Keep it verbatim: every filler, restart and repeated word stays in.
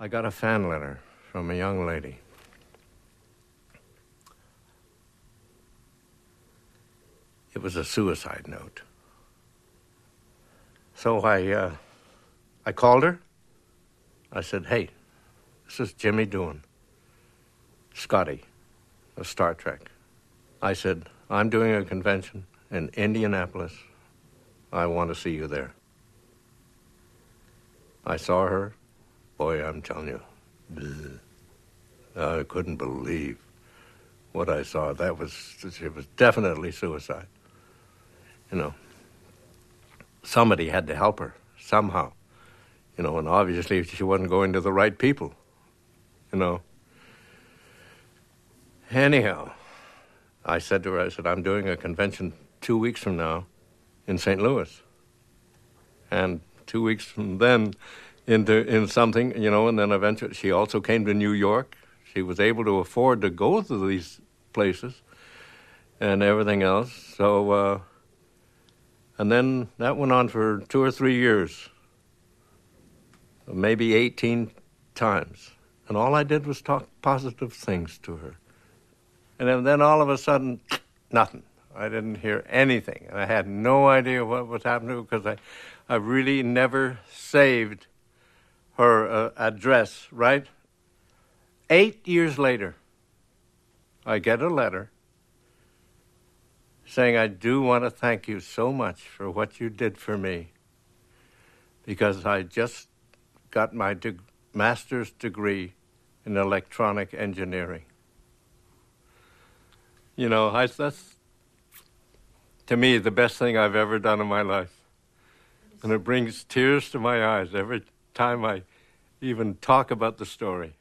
I got a fan letter from a young lady. It was a suicide note. So I, uh, I called her. I said, hey, this is Jimmy Doohan, Scotty of Star Trek. I said, I'm doing a convention in Indianapolis. I want to see you there. I saw her. Boy, I'm telling you, bleh, I couldn't believe what I saw. That was, it was definitely suicide. You know, somebody had to help her somehow. You know, and obviously she wasn't going to the right people. You know. Anyhow, I said to her, I said, I'm doing a convention two weeks from now in Saint Louis. And two weeks from then into in something, you know, and then eventually she also came to New York. She was able to afford to go to these places and everything else. So, uh, and then that went on for two or three years. Maybe eighteen times. And all I did was talk positive things to her. And then all of a sudden, nothing. I didn't hear anything. And I had no idea what was happening because I, I really never saved her uh, address, right? Eight years later, I get a letter saying, I do want to thank you so much for what you did for me because I just got my de- master's degree in electronic engineering. You know, I, that's, to me, the best thing I've ever done in my life. And it brings tears to my eyes every time I even talk about the story.